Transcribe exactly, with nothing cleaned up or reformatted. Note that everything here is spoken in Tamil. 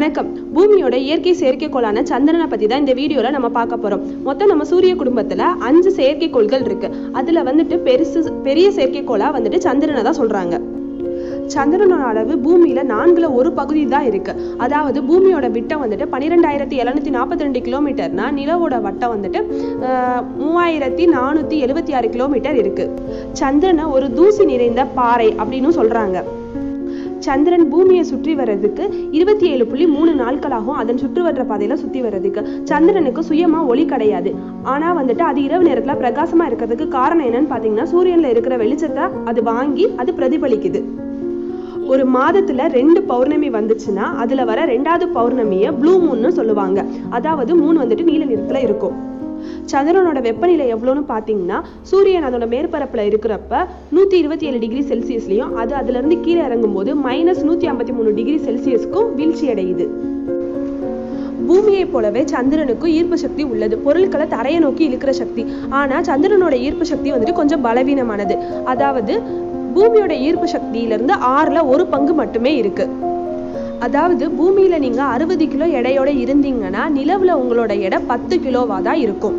வணக்கம். பூமியோட இயற்கை செயற்கைக்கோளான சந்திரனை பத்தி தான் இந்த வீடியோல நம்ம பார்க்க போறோம். மொத்தம் நம்ம சூரிய குடும்பத்துல அஞ்சு செயற்கைக்கோள்கள் இருக்கு. அதுல வந்துட்டு பெருசு பெரிய செயற்கைக்கோளா வந்துட்டு சந்திரனை தான் சொல்றாங்க. சந்திரனோட அளவு பூமியில நான்குல ஒரு பகுதி தான் இருக்கு. அதாவது பூமியோட விட்டம் வந்துட்டு பன்னிரெண்டாயிரத்தி எழுநூத்தி நாற்பத்தி ரெண்டு கிலோமீட்டர்னா நிலவோட வட்டம் வந்துட்டு மூவாயிரத்தி நானூத்தி எழுபத்தி ஆறு கிலோமீட்டர் இருக்கு. சந்திரனை ஒரு தூசி நிறைந்த பாறை அப்படின்னு சொல்றாங்க. சந்திரன் பூமியை சுற்றி வர்றதுக்கு இருபத்தி ஏழு புள்ளி மூணு நாட்களாகும் அதன் சுற்றுவற்ற பாதையில சுற்றி வர்றதுக்கு. சந்திரனுக்கு சுயமா ஒளி கிடையாது. ஆனா வந்துட்டு அது இரவு நேரத்துல பிரகாசமா இருக்கிறதுக்கு காரணம் என்னன்னு பாத்தீங்கன்னா சூரியன்ல இருக்கிற வெளிச்சத்தை அது வாங்கி அது பிரதிபலிக்குது. ஒரு மாதத்துல ரெண்டு பௌர்ணமி வந்துச்சுன்னா அதுல வர ரெண்டாவது பௌர்ணமியை ப்ளூ மூன்னு சொல்லுவாங்க. அதாவது மூணு வந்துட்டு நீல நிறத்துல இருக்கும். சந்திரனோட வெப்பநிலை எவ்வளோன்னு பார்த்தீங்கன்னா சூரியன் அதோட மேற்பரப்புல இருக்கிறப்ப நூத்தி இருபத்தி ஏழு டிகிரி செல்சியஸ்லயும் அது அதுல இருந்து கீழே இறங்கும் போது மைனஸ் நூத்தி ஐம்பத்தி மூணு டிகிரி செல்சியஸ்க்கும் வீழ்ச்சி அடையுது. பூமியை போலவே சந்திரனுக்கும் ஈர்ப்பு சக்தி உள்ளது. பொருட்களை தரையை நோக்கி இழுக்கிற சக்தி. ஆனா சந்திரனோட ஈர்ப்பு சக்தி வந்துட்டு கொஞ்சம் பலவீனமானது. அதாவது பூமியோட ஈர்ப்பு சக்தியிலிருந்து ஆறுல ஒரு பங்கு மட்டுமே இருக்கு. அதாவது பூமியில நீங்க அறுபது கிலோ எடையோட இருந்தீங்கன்னா நிலவுல உங்களோட எடை பத்து கிலோவா தான் இருக்கும்.